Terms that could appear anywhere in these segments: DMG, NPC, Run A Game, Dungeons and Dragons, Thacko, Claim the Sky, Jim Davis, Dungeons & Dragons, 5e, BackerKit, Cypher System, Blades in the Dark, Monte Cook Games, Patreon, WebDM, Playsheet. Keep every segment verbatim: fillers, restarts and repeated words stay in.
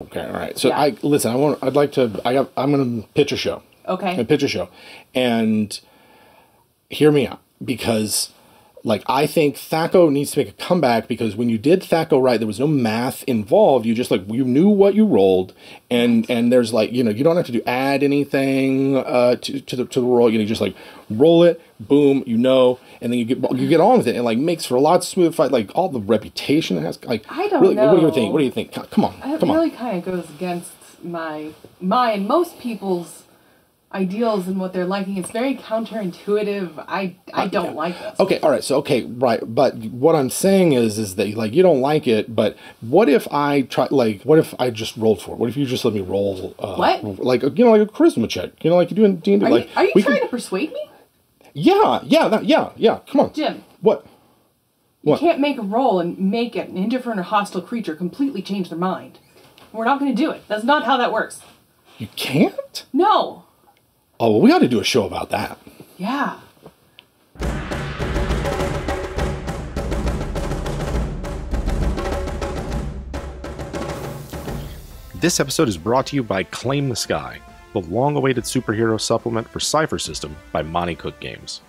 Okay, all right. So yeah. I listen. I want. I'd like to. I got. I'm going to pitch a show. Okay. And pitch a show, and hear me out, because like I think Thacko needs to make a comeback, because when you did Thacko right, there was no math involved. You just like you knew what you rolled, and and there's like you know you don't have to do add anything uh, to to the to the roll. You know, you just like roll it, boom, you know, and then you get you get on with it, and like makes for a lot smooth fight. Like all the reputation it has. Like I don't really, know. What do you think? What do you think? Come on, I, come it really on. Kind of goes against my my and most people's ideals and what they're liking. It's very counterintuitive. I I don't uh, yeah. like this. Okay, all right. So okay, right. But what I'm saying is, is that like you don't like it. But what if I try? Like, what if I just rolled for it? What if you just let me roll? Uh, what? Like you know, like a charisma check. You know, like you do in D and D. Are like, you, are you trying can... to persuade me? Yeah, yeah, that, yeah, yeah. Come on, Jim. What? What? You can't make a roll and make an indifferent or hostile creature completely change their mind. We're not going to do it. That's not how that works. You can't? No. Oh, well, we ought to do a show about that. Yeah. This episode is brought to you by Claim the Sky, the long-awaited superhero supplement for Cypher System by Monte Cook Games.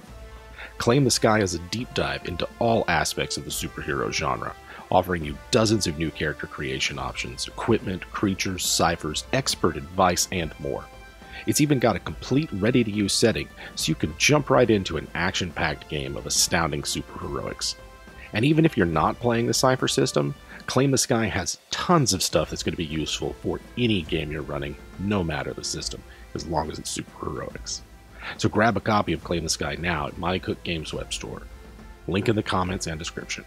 Claim the Sky is a deep dive into all aspects of the superhero genre, offering you dozens of new character creation options, equipment, creatures, ciphers, expert advice, and more. It's even got a complete ready-to-use setting, so you can jump right into an action-packed game of astounding superheroics. And even if you're not playing the Cypher system, Claim the Sky has tons of stuff that's going to be useful for any game you're running, no matter the system, as long as it's superheroics. So grab a copy of Claim the Sky now at Monte Cook Games web store. Link in the comments and description.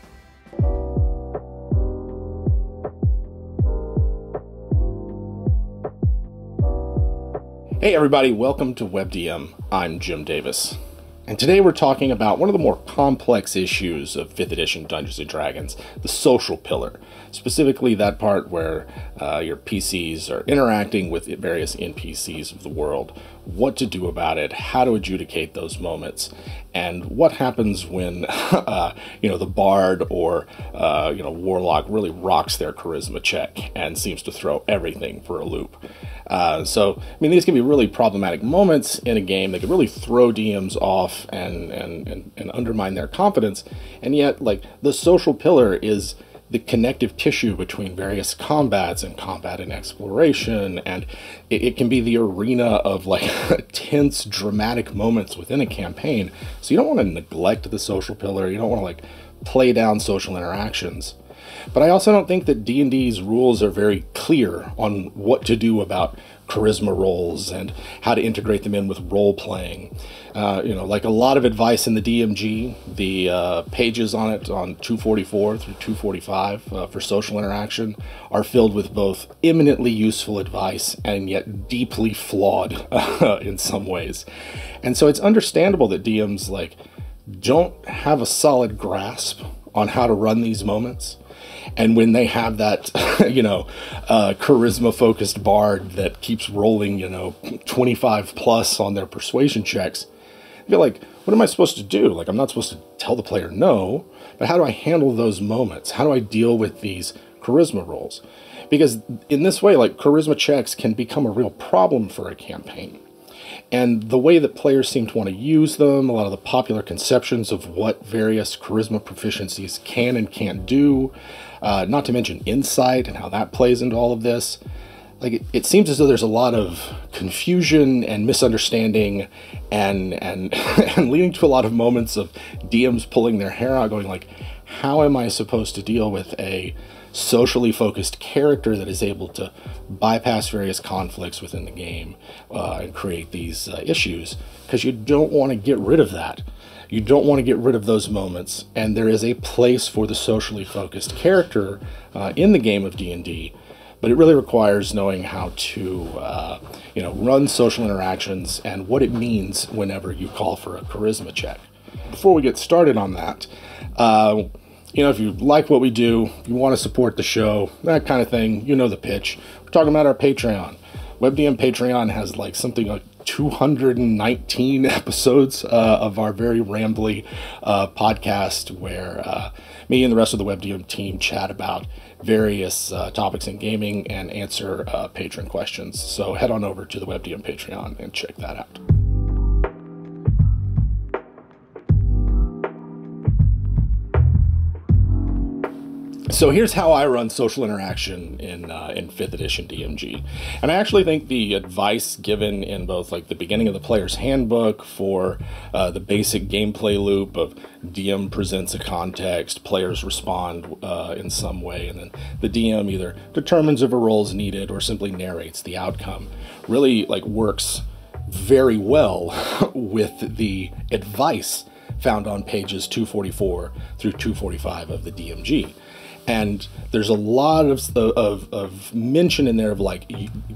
Hey everybody, welcome to WebDM. I'm Jim Davis. And today we're talking about one of the more complex issues of fifth edition Dungeons and Dragons, the social pillar. Specifically that part where uh, your P Cs are interacting with various N P Cs of the world, what to do about it, how to adjudicate those moments, and what happens when uh, you know the bard or uh, you know warlock really rocks their charisma check and seems to throw everything for a loop. Uh, so I mean, these can be really problematic moments in a game that could really throw D Ms off and and and, and undermine their confidence. And yet, like the social pillar is the connective tissue between various combats and combat and exploration, and it, it can be the arena of like tense, dramatic moments within a campaign. So you don't want to neglect the social pillar. You don't want to like play down social interactions. But I also don't think that D and D's rules are very clear on what to do about charisma roles and how to integrate them in with role playing. Uh, you know, like a lot of advice in the D M G, the uh, pages on it on two forty-four through two forty-five uh, for social interaction are filled with both eminently useful advice and yet deeply flawed uh, in some ways. And so it's understandable that D Ms like don't have a solid grasp on how to run these moments. And when they have that, you know, uh, charisma-focused bard that keeps rolling, you know, twenty-five plus on their persuasion checks, I feel like, what am I supposed to do? Like, I'm not supposed to tell the player no, but how do I handle those moments? How do I deal with these charisma rolls? Because in this way, like, charisma checks can become a real problem for a campaign. And the way that players seem to want to use them, a lot of the popular conceptions of what various charisma proficiencies can and can't do, uh, not to mention insight and how that plays into all of this. Like it, it seems as though there's a lot of confusion and misunderstanding and, and, and leading to a lot of moments of D Ms pulling their hair out going like, how am I supposed to deal with a socially focused character that is able to bypass various conflicts within the game uh, and create these uh, issues? Because you don't want to get rid of that. You don't want to get rid of those moments, and there is a place for the socially focused character uh, in the game of D and D, but it really requires knowing how to uh, you know, run social interactions and what it means whenever you call for a charisma check. Before we get started on that, uh, you know, if you like what we do, if you want to support the show, that kind of thing, you know the pitch. We're talking about our Patreon. WebDM Patreon has like something like two hundred nineteen episodes uh, of our very rambly uh, podcast where uh, me and the rest of the WebDM team chat about various uh, topics in gaming and answer uh, patron questions. So head on over to the WebDM Patreon and check that out. So here's how I run social interaction in uh, in fifth edition D M G, and I actually think the advice given in both like the beginning of the player's handbook for uh, the basic gameplay loop of D M presents a context, players respond uh, in some way, and then the D M either determines if a role is needed or simply narrates the outcome, really like works very well with the advice found on pages two forty-four through two forty-five of the D M G. And there's a lot of, of, of mention in there of like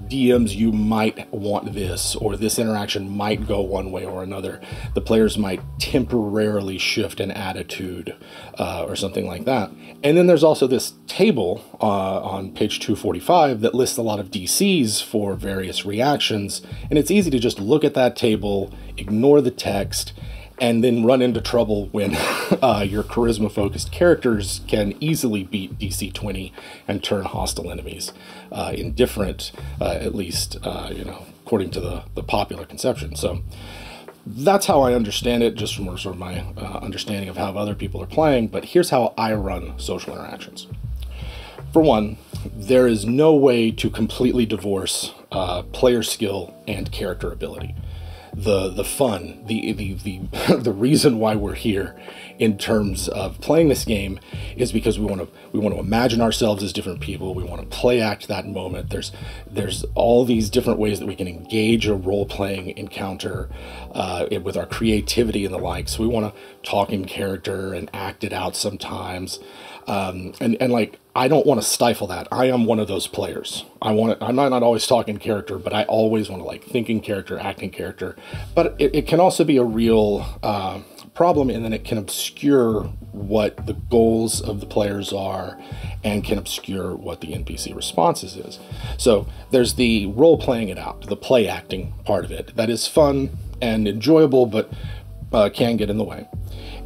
D Ms, you might want this, or this interaction might go one way or another. The players might temporarily shift an attitude uh, or something like that. And then there's also this table uh, on page two forty-five that lists a lot of D Cs for various reactions. And it's easy to just look at that table, ignore the text, and then run into trouble when uh, your charisma-focused characters can easily beat D C twenty and turn hostile enemies uh, indifferent, uh, at least, uh, you know, according to the, the popular conception. So that's how I understand it, just from sort of my uh, understanding of how other people are playing, but here's how I run social interactions. For one, there is no way to completely divorce uh, player skill and character ability. The, the fun, the, the, the, the reason why we're here in terms of playing this game is because we want to, we want to imagine ourselves as different people. We want to play act that moment. There's, there's all these different ways that we can engage a role-playing encounter uh, with our creativity and the like. So we want to talk in character and act it out sometimes. Um, and, and like, I don't want to stifle that. I am one of those players. I want to, I'm not, not always talking character, but I always want to like think in character, act in character. But it, it can also be a real uh, problem, and then it can obscure what the goals of the players are and can obscure what the N P C responses is. So there's the role playing it out, the play acting part of it. That is fun and enjoyable, but uh, can get in the way.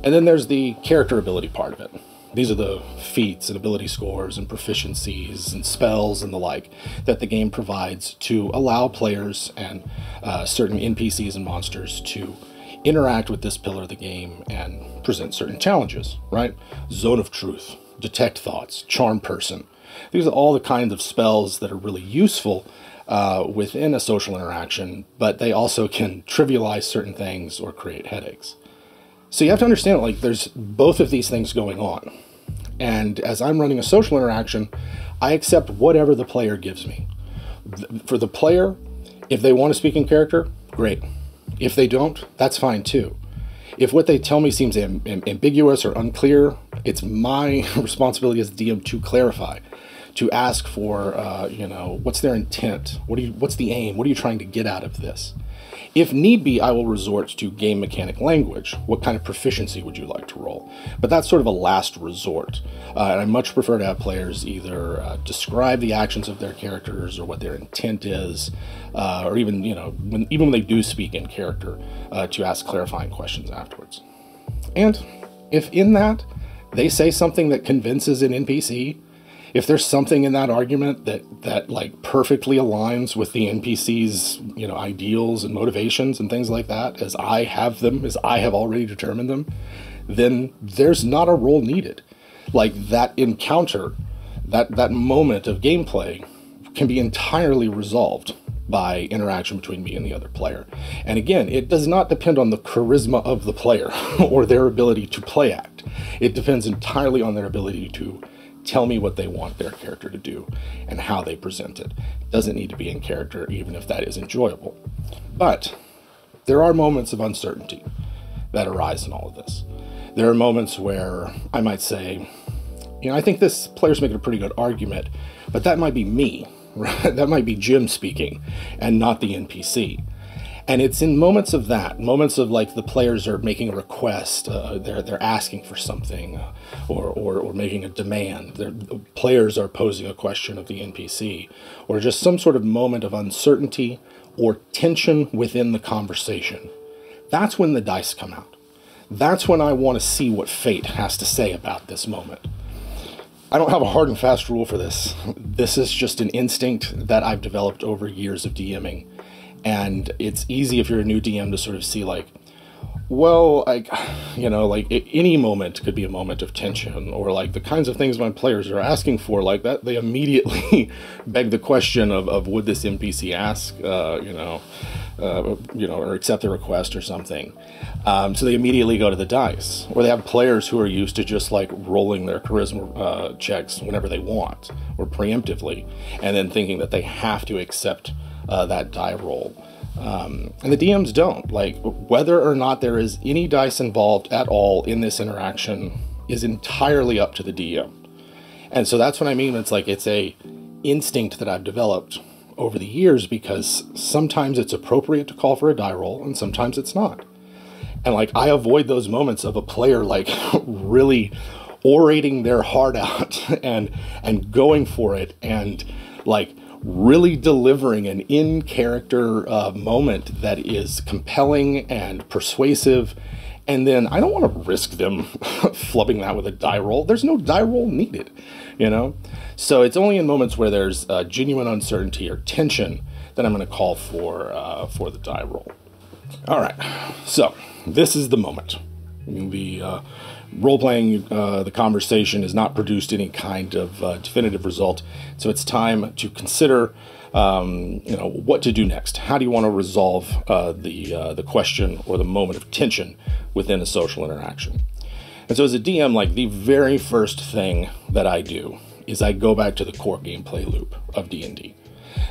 And then there's the character ability part of it. These are the feats and ability scores and proficiencies and spells and the like that the game provides to allow players and uh, certain N P Cs and monsters to interact with this pillar of the game and present certain challenges, right? Zone of Truth, Detect Thoughts, Charm Person. These are all the kinds of spells that are really useful uh, within a social interaction, but they also can trivialize certain things or create headaches. So you have to understand, like, there's both of these things going on. And as I'm running a social interaction, I accept whatever the player gives me. For the player, if they want to speak in character, great. If they don't, that's fine too. If what they tell me seems am am ambiguous or unclear, it's my responsibility as D M to clarify, to ask for, uh, you know, what's their intent? What do you, what's the aim? What are you trying to get out of this? If need be, I will resort to game mechanic language. What kind of proficiency would you like to roll? But that's sort of a last resort. Uh, and I much prefer to have players either uh, describe the actions of their characters or what their intent is, uh, or even, you know, when, even when they do speak in character, uh, to ask clarifying questions afterwards. And if in that they say something that convinces an N P C, if there's something in that argument that, that like perfectly aligns with the N P C's, you know, ideals and motivations and things like that, as I have them, as I have already determined them, then there's not a role needed. Like that encounter, that, that moment of gameplay can be entirely resolved by interaction between me and the other player. And again, it does not depend on the charisma of the player or their ability to play act. It depends entirely on their ability to tell me what they want their character to do and how they present it. It doesn't need to be in character, even if that is enjoyable. But there are moments of uncertainty that arise in all of this. There are moments where I might say, you know, I think this player's making a pretty good argument, but that might be me, right? That might be Jim speaking and not the N P C. And it's in moments of that, moments of like the players are making a request, uh, they're, they're asking for something, uh, or, or, or making a demand, they're, the players are posing a question of the N P C, or just some sort of moment of uncertainty or tension within the conversation. That's when the dice come out. That's when I want to see what fate has to say about this moment. I don't have a hard and fast rule for this. This is just an instinct that I've developed over years of DMing. And it's easy if you're a new D M to sort of see like, well, like, you know, like it, any moment could be a moment of tension, or like the kinds of things my players are asking for, like that, they immediately beg the question of, of would this N P C ask, uh, you know, uh, you know, or accept the request or something. Um, so they immediately go to the dice, or they have players who are used to just like rolling their charisma uh, checks whenever they want or preemptively, and then thinking that they have to accept uh, that die roll. Um, and the D Ms don't. Like, whether or not there is any dice involved at all in this interaction is entirely up to the D M. And so that's what I mean. It's like, it's a instinct that I've developed over the years, because sometimes it's appropriate to call for a die roll and sometimes it's not. And like, I avoid those moments of a player like really orating their heart out and, and going for it and like, really delivering an in-character uh, moment that is compelling and persuasive, and then I don't want to risk them flubbing that with a die roll. There's no die roll needed, you know? So it's only in moments where there's uh, genuine uncertainty or tension that I'm going to call for, uh, for the die roll. All right, so this is the moment. The uh, role-playing, uh, the conversation has not produced any kind of uh, definitive result, so it's time to consider, um, you know, what to do next. How do you want to resolve uh, the uh, the question or the moment of tension within a social interaction? And so, as a D M, like the very first thing that I do is I go back to the core gameplay loop of D and D.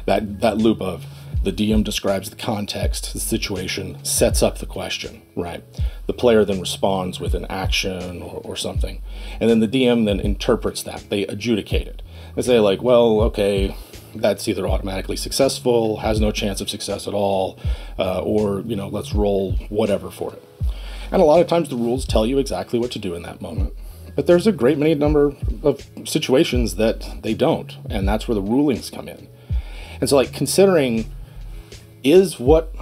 That that loop of the D M describes the context, the situation, sets up the question, right? The player then responds with an action or, or something. And then the D M then interprets that. They adjudicate it. They say like, well, okay, that's either automatically successful, has no chance of success at all, uh, or, you know, let's roll whatever for it. And a lot of times the rules tell you exactly what to do in that moment. But there's a great many number of situations that they don't. And that's where the rulings come in. And so like considering, is what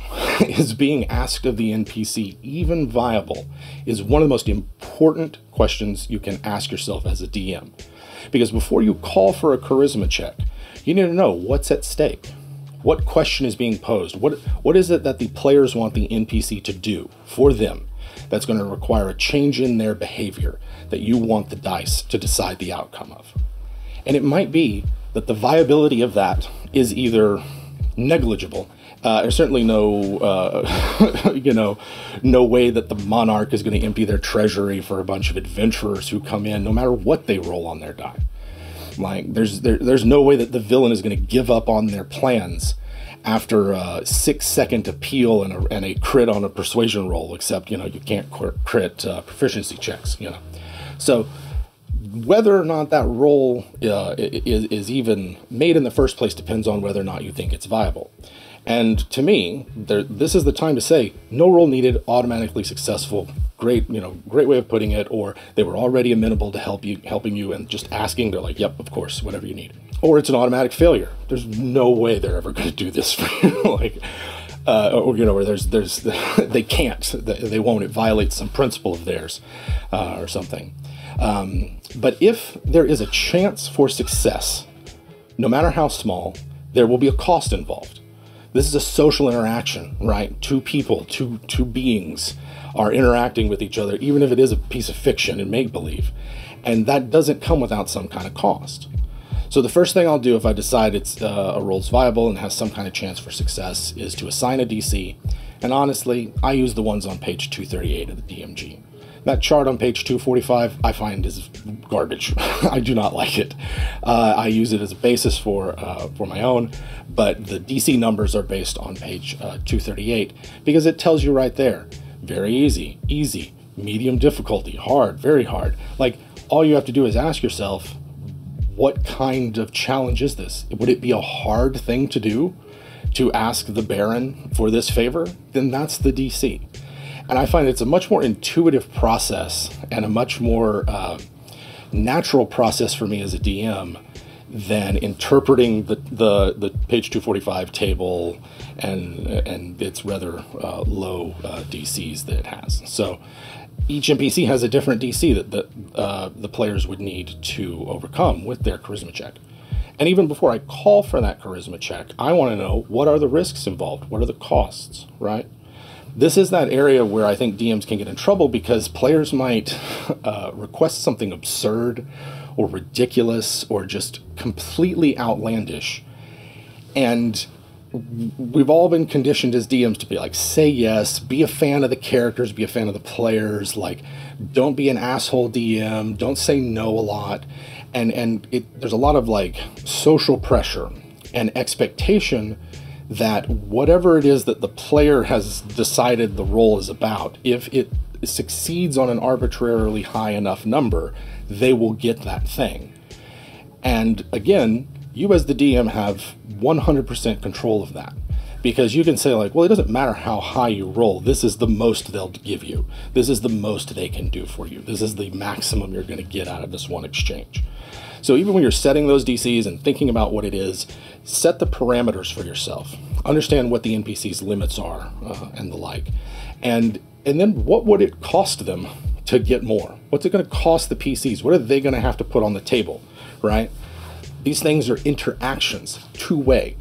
is being asked of the N P C even viable, is one of the most important questions you can ask yourself as a D M. Because before you call for a charisma check, you need to know what's at stake. What question is being posed? What, what is it that the players want the N P C to do for them that's going to require a change in their behavior that you want the dice to decide the outcome of? And it might be that the viability of that is either negligible. Uh, there's certainly no, uh, you know, no way that the monarch is going to empty their treasury for a bunch of adventurers who come in, no matter what they roll on their die. Like, there's there, there's no way that the villain is going to give up on their plans after a six-second appeal and a, and a crit on a persuasion roll, except, you know, you can't crit uh, proficiency checks, you know. So whether or not that roll uh, is, is even made in the first place depends on whether or not you think it's viable. And to me, there, this is the time to say, no roll needed, automatically successful. Great, you know, great way of putting it. Or they were already amenable to help you, helping you and just asking. They're like, yep, of course, whatever you need. Or it's an automatic failure. There's no way they're ever going to do this for you. like, uh, or, you know, or there's, there's, they can't, they won't. It violates some principle of theirs uh, or something. Um, but if there is a chance for success, no matter how small, there will be a cost involved. This is a social interaction, right? Two people, two, two beings are interacting with each other, even if it is a piece of fiction and make-believe. And that doesn't come without some kind of cost. So the first thing I'll do if I decide it's uh, a role's viable and has some kind of chance for success is to assign a D C. And honestly, I use the ones on page two thirty-eight of the D M G. That chart on page two forty-five, I find is garbage. I do not like it. Uh, I use it as a basis for uh, for my own, but the D C numbers are based on page uh, two thirty-eight because it tells you right there, very easy, easy, medium difficulty, hard, very hard. Like, all you have to do is ask yourself, what kind of challenge is this? Would it be a hard thing to do to ask the Baron for this favor? Then that's the D C. And I find it's a much more intuitive process and a much more uh, natural process for me as a D M than interpreting the, the, the page two forty-five table and, and its rather uh, low uh, D Cs that it has. So each N P C has a different D C that the, uh, the players would need to overcome with their charisma check. And even before I call for that charisma check, I want to know, what are the risks involved? What are the costs, right? This is that area where I think D Ms can get in trouble, because players might uh, request something absurd or ridiculous or just completely outlandish. And we've all been conditioned as D Ms to be like, say yes, be a fan of the characters, be a fan of the players, like, don't be an asshole D M, don't say no a lot. And, and it, there's a lot of like social pressure and expectation that whatever it is that the player has decided the role is about, if it succeeds on an arbitrarily high enough number, they will get that thing. And again, you as the D M have one hundred percent control of that, because you can say like, well, it doesn't matter how high you roll. This is the most they'll give you. This is the most they can do for you. This is the maximum you're going to get out of this one exchange. So even when you're setting those D Cs and thinking about what it is, set the parameters for yourself. Understand what the N P C's limits are uh, and the like. And, and then what would it cost them to get more? What's it going to cost the P Cs? What are they going to have to put on the table, right? These things are interactions, two-way.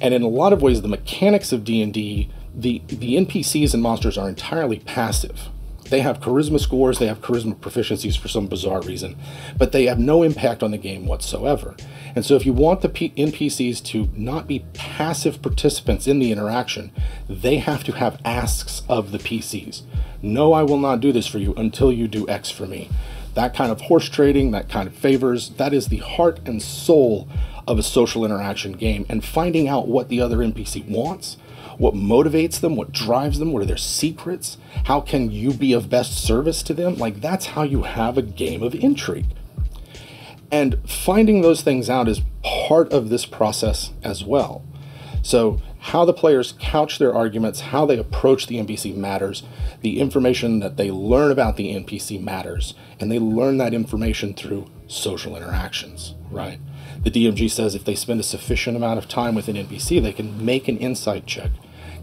And in a lot of ways, the mechanics of D and D, the, the N P Cs and monsters are entirely passive. They have charisma scores, they have charisma proficiencies for some bizarre reason, but they have no impact on the game whatsoever. And so if you want the N P Cs to not be passive participants in the interaction, they have to have asks of the P Cs. No, I will not do this for you until you do X for me. That kind of horse trading, that kind of favors, that is the heart and soul of a social interaction game. And finding out what the other N P C wants, what motivates them, what drives them, what are their secrets, how can you be of best service to them? Like, that's how you have a game of intrigue. And finding those things out is part of this process as well. So how the players couch their arguments, how they approach the N P C matters, the information that they learn about the N P C matters, and they learn that information through social interactions, right? The D M G says if they spend a sufficient amount of time with an N P C, they can make an insight check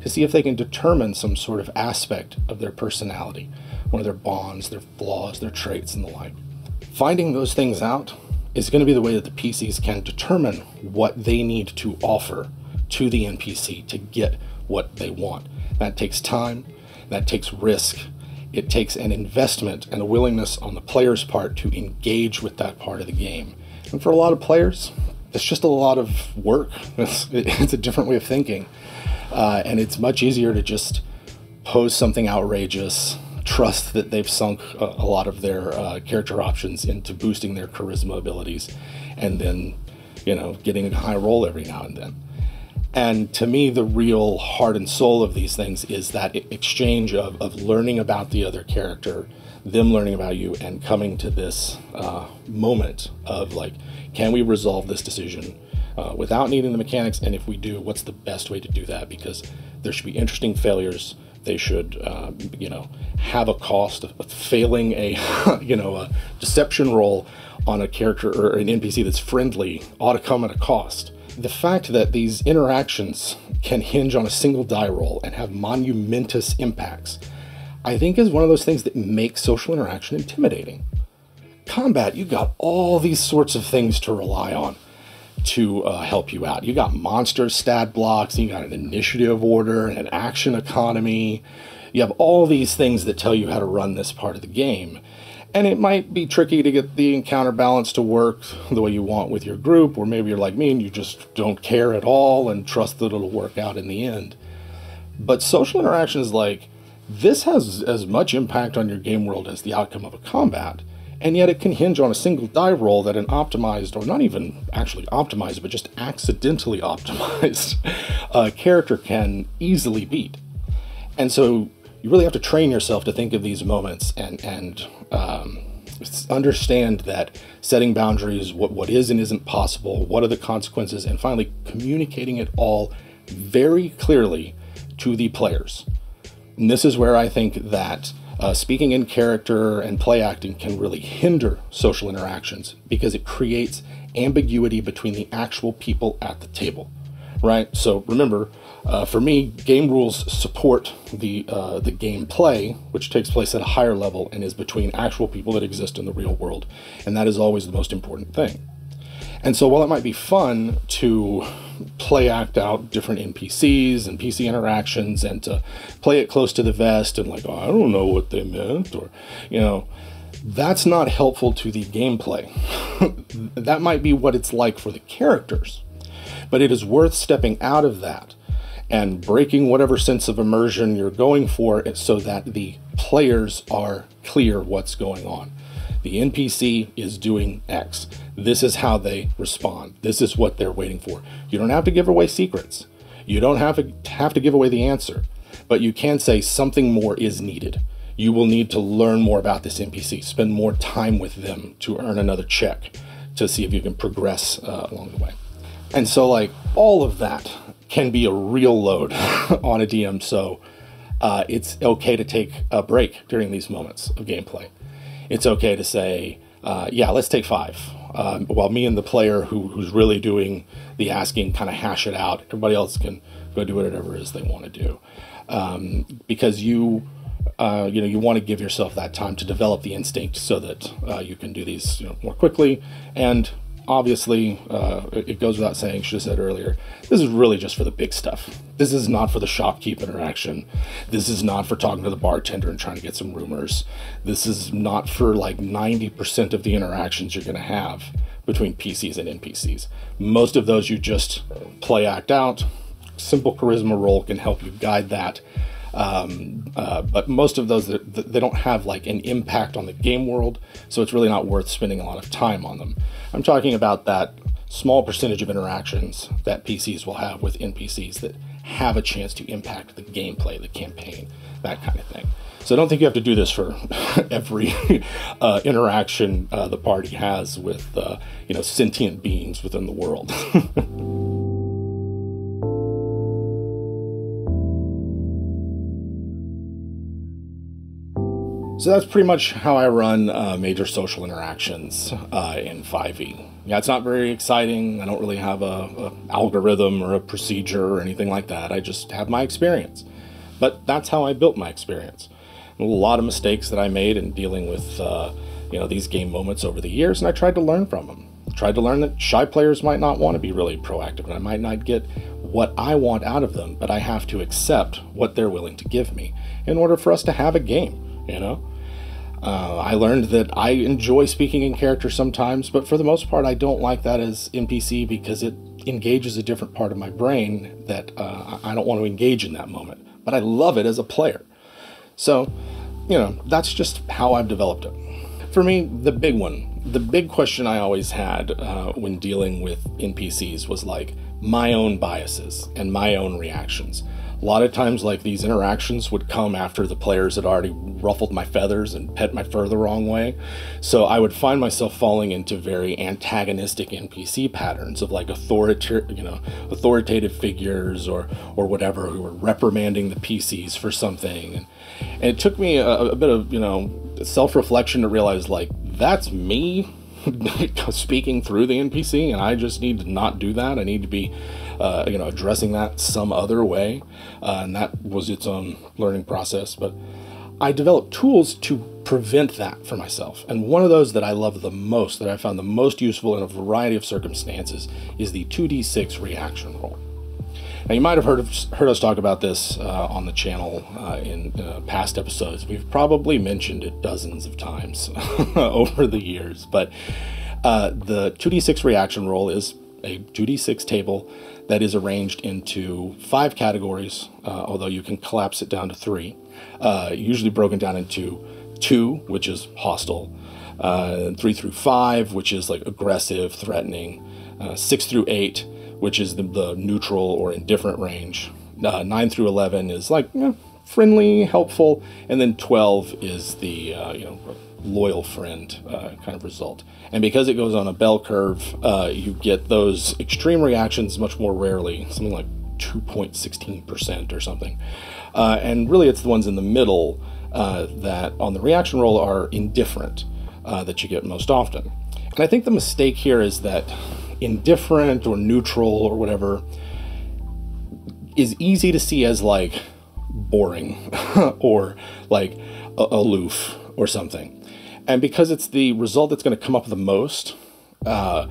to see if they can determine some sort of aspect of their personality, one of their bonds, their flaws, their traits, and the like. Finding those things out is going to be the way that the P Cs can determine what they need to offer to the N P C to get what they want. That takes time, that takes risk, it takes an investment and a willingness on the player's part to engage with that part of the game. And for a lot of players, it's just a lot of work. It's, it's a different way of thinking. Uh, and it's much easier to just pose something outrageous, trust that they've sunk a, a lot of their uh, character options into boosting their charisma abilities, and then, you know, getting a high roll every now and then. And to me, the real heart and soul of these things is that exchange of, of learning about the other character, them learning about you, and coming to this uh, moment of like, can we resolve this decision uh, without needing the mechanics? And if we do, what's the best way to do that? Because there should be interesting failures. They should, uh, you know, have a cost of failing a, you know, a deception roll on a character or an N P C that's friendly ought to come at a cost. The fact that these interactions can hinge on a single die roll and have monumentous impacts, I think is one of those things that makes social interaction intimidating. Combat, you got all these sorts of things to rely on to uh, help you out. You got monster stat blocks, you got an initiative order, an action economy. You have all these things that tell you how to run this part of the game. And it might be tricky to get the encounter balance to work the way you want with your group, or maybe you're like me and you just don't care at all and trust that it'll work out in the end. But social interaction is like, this has as much impact on your game world as the outcome of a combat, and yet it can hinge on a single die roll that an optimized, or not even actually optimized, but just accidentally optimized uh, character can easily beat. And so you really have to train yourself to think of these moments and, and um, understand that setting boundaries, what, what is and isn't possible, what are the consequences, and finally communicating it all very clearly to the players. And this is where I think that uh, speaking in character and play acting can really hinder social interactions, because it creates ambiguity between the actual people at the table. right? So remember, uh, for me, game rules support the uh, the gameplay, which takes place at a higher level and is between actual people that exist in the real world, and that is always the most important thing. And so while it might be fun to play act out different N P Cs and P C interactions and to play it close to the vest and like, oh, I don't know what they meant, or, you know, that's not helpful to the gameplay. That might be what it's like for the characters, but it is worth stepping out of that and breaking whatever sense of immersion you're going for so that the players are clear what's going on. The N P C is doing X. This is how they respond. This is what they're waiting for. You don't have to give away secrets. You don't have to have to give away the answer, but you can say something more is needed. You will need to learn more about this N P C, spend more time with them to earn another check to see if you can progress uh, along the way. And so like all of that can be a real load on a D M. So uh, it's okay to take a break during these moments of gameplay. It's okay to say, uh, yeah, let's take five. Um, while me and the player who, who's really doing the asking kind of hash it out, everybody else can go do whatever it is they want to do. Um, because you, uh, you know, you want to give yourself that time to develop the instinct so that uh, you can do these you know, more quickly. And obviously, uh, it goes without saying, should have said earlier, this is really just for the big stuff. This is not for the shopkeep interaction. This is not for talking to the bartender and trying to get some rumors. This is not for like ninety percent of the interactions you're going to have between P Cs and N P Cs. Most of those you just play act out. Simple charisma roll can help you guide that. Um, uh, but most of those, they don't have like an impact on the game world, so it's really not worth spending a lot of time on them. I'm talking about that small percentage of interactions that P Cs will have with N P Cs that have a chance to impact the gameplay, the campaign, that kind of thing. So I don't think you have to do this for every uh, interaction uh, the party has with, uh, you know, sentient beings within the world. So that's pretty much how I run uh, major social interactions uh, in five E. Yeah, it's not very exciting. I don't really have a, a algorithm or a procedure or anything like that. I just have my experience. But that's how I built my experience. A lot of mistakes that I made in dealing with uh, you know, these game moments over the years, and I tried to learn from them. I tried to learn that shy players might not want to be really proactive, and I might not get what I want out of them, but I have to accept what they're willing to give me in order for us to have a game. You know, uh, I learned that I enjoy speaking in character sometimes, but for the most part, I don't like that as N P C because it engages a different part of my brain that uh, I don't want to engage in that moment, but I love it as a player. So, you know, that's just how I've developed it. For me, the big one, the big question I always had uh, when dealing with N P Cs was like my own biases and my own reactions. A lot of times, like, these interactions would come after the players had already ruffled my feathers and pet my fur the wrong way. So I would find myself falling into very antagonistic N P C patterns of like authorita- you know, authoritative figures or or whatever who were reprimanding the P Cs for something. And, and it took me a, a bit of, you know, self-reflection to realize, like, that's me speaking through the N P C, and I just need to not do that. I need to be Uh, you know, addressing that some other way, uh, and that was its own learning process. But I developed tools to prevent that for myself, and one of those that I love the most, that I found the most useful in a variety of circumstances, is the two D six reaction roll. Now, you might have heard of, heard us talk about this uh, on the channel uh, in uh, past episodes. We've probably mentioned it dozens of times over the years, but uh, the two D six reaction roll is a two D six table that is arranged into five categories, uh, although you can collapse it down to three, uh, usually broken down into two, which is hostile, uh, three through five, which is like aggressive, threatening, uh, six through eight, which is the, the neutral or indifferent range, uh, nine through eleven is like eh, friendly, helpful, and then twelve is the uh, you know loyal friend uh, kind of result. And because it goes on a bell curve, uh, you get those extreme reactions much more rarely, something like two point one six percent or something. Uh, and really it's the ones in the middle uh, that on the reaction roll are indifferent uh, that you get most often. And I think the mistake here is that indifferent or neutral or whatever is easy to see as like boring or like aloof or something. And because it's the result that's going to come up the most, uh,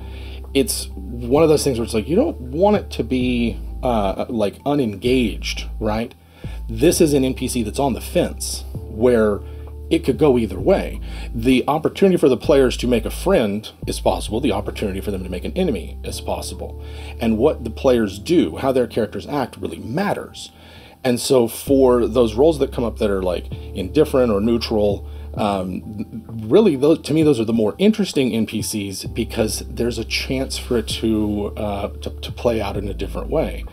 it's one of those things where it's like, you don't want it to be uh, like unengaged, right? This is an N P C that's on the fence where it could go either way. The opportunity for the players to make a friend is possible. The opportunity for them to make an enemy is possible. And what the players do, how their characters act really matters. And so for those roles that come up that are like indifferent or neutral, Um, really, those, to me, those are the more interesting N P Cs because there's a chance for it to, uh, to to play out in a different way.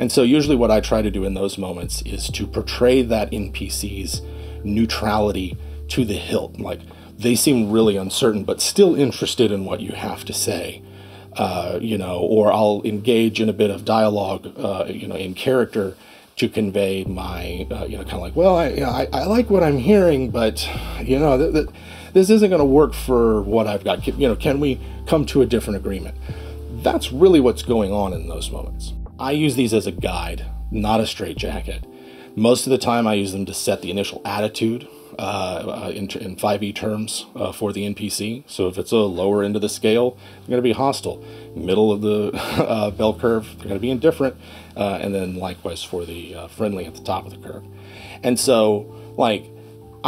And so usually what I try to do in those moments is to portray that N P C's neutrality to the hilt. Like, they seem really uncertain, but still interested in what you have to say, uh, you know, or I'll engage in a bit of dialogue, uh, you know, in character, to convey my, uh, you know, kind of like, well, I, you know, I, I like what I'm hearing, but, you know, th th this isn't going to work for what I've got. You know, can we come to a different agreement? That's really what's going on in those moments. I use these as a guide, not a straitjacket. Most of the time I use them to set the initial attitude uh, in, in five E terms uh, for the N P C. So if it's a lower end of the scale, they're going to be hostile. Middle of the uh, bell curve, they're going to be indifferent. Uh, and then likewise for the uh, friendly at the top of the curve. And so, like,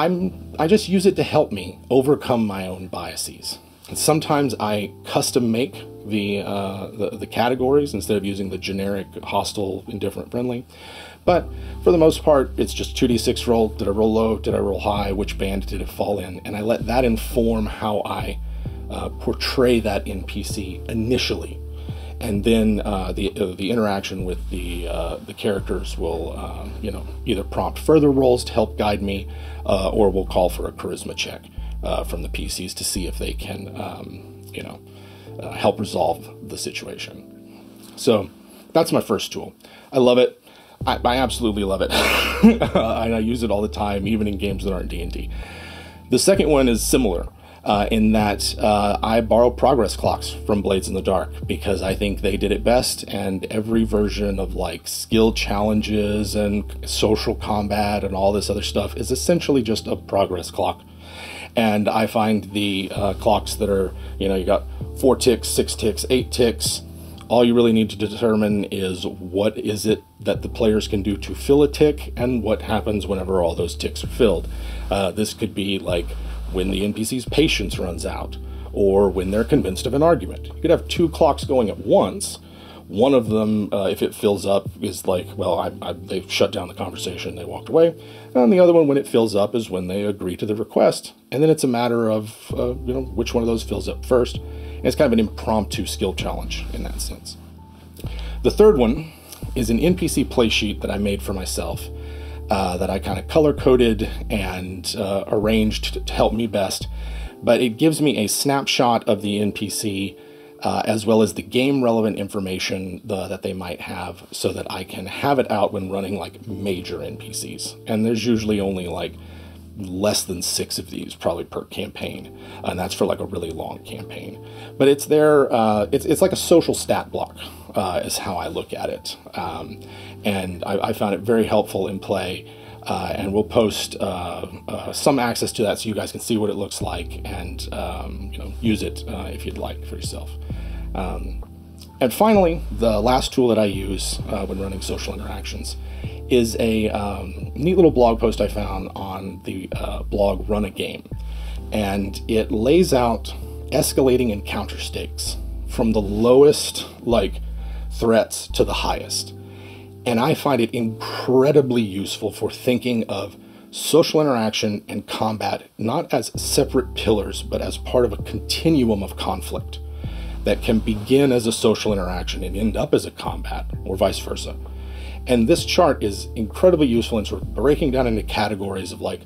I'm, I just use it to help me overcome my own biases. And sometimes I custom make the, uh, the, the categories instead of using the generic hostile, indifferent, friendly. But for the most part, it's just two D six roll. Did I roll low? Did I roll high? Which band did it fall in? And I let that inform how I uh, portray that N P C initially. And then uh, the uh, the interaction with the uh, the characters will uh, you know, either prompt further rolls to help guide me, uh, or will call for a charisma check uh, from the P Cs to see if they can um, you know uh, help resolve the situation. So that's my first tool. I love it. I, I absolutely love it, and I use it all the time, even in games that aren't D and D. The second one is similar. Uh, in that uh, I borrow progress clocks from Blades in the Dark because I think they did it best, and every version of like skill challenges and social combat and all this other stuff is essentially just a progress clock. And I find the uh, clocks that are, you know, you got four ticks, six ticks, eight ticks. All you really need to determine is what is it that the players can do to fill a tick and what happens whenever all those ticks are filled. Uh, this could be like when the N P C's patience runs out, or when they're convinced of an argument. You could have two clocks going at once. One of them, uh, if it fills up, is like, well, I, I, they've shut down the conversation, they walked away. And the other one, when it fills up, is when they agree to the request. And then it's a matter of, uh, you know, which one of those fills up first. And it's kind of an impromptu skill challenge in that sense. The third one is an N P C play sheet that I made for myself. Uh, that I kind of color-coded and uh, arranged to, to help me best, but it gives me a snapshot of the N P C uh, as well as the game-relevant information the, that they might have, so that I can have it out when running like major N P Cs. And there's usually only like less than six of these probably per campaign, and that's for like a really long campaign. But it's there. Uh, it's it's like a social stat block. Uh, is how I look at it. Um, and I, I found it very helpful in play, uh, and we'll post uh, uh, some access to that so you guys can see what it looks like, and um, you know, use it uh, if you'd like for yourself. Um, and finally, the last tool that I use uh, when running social interactions is a um, neat little blog post I found on the uh, blog Run A Game. And it lays out escalating encounter stakes from the lowest, like, threats to the highest. And I find it incredibly useful for thinking of social interaction and combat not as separate pillars, but as part of a continuum of conflict that can begin as a social interaction and end up as a combat, or vice versa. And this chart is incredibly useful in sort of breaking down into categories of like,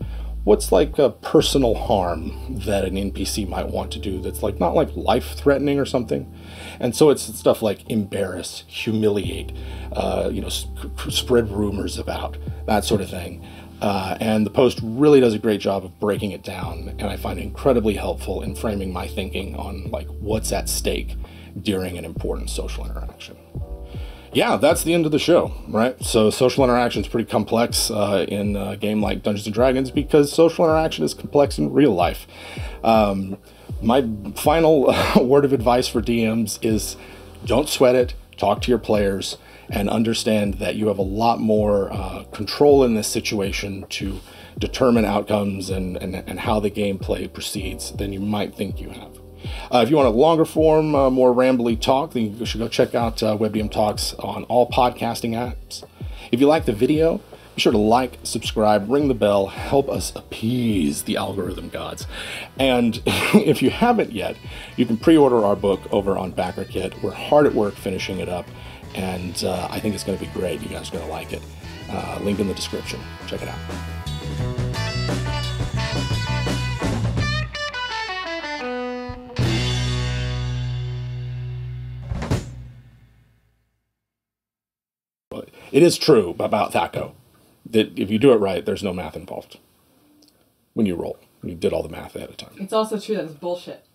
what's like a personal harm that an N P C might want to do that's like not like life-threatening or something. And so it's stuff like embarrass, humiliate, uh, you know, sp spread rumors about, that sort of thing. Uh, and the post really does a great job of breaking it down, and I find it incredibly helpful in framing my thinking on like what's at stake during an important social interaction. yeah, that's the end of the show, right? So social interaction is pretty complex uh, in a game like Dungeons and Dragons because social interaction is complex in real life. Um, my final word of advice for D Ms is don't sweat it, talk to your players, and understand that you have a lot more uh, control in this situation to determine outcomes and, and, and how the gameplay proceeds than you might think you have. Uh, if you want a longer form, uh, more rambly talk, then you should go check out uh, WebDM Talks on all podcasting apps. If you like the video, be sure to like, subscribe, ring the bell, help us appease the algorithm gods. And if you haven't yet, you can pre-order our book over on BackerKit. We're hard at work finishing it up, and uh, I think it's going to be great. You guys are going to like it. Uh, link in the description. Check it out. It is true about Thacko that if you do it right, there's no math involved when you roll. You did all the math ahead of time. It's also true that it's bullshit.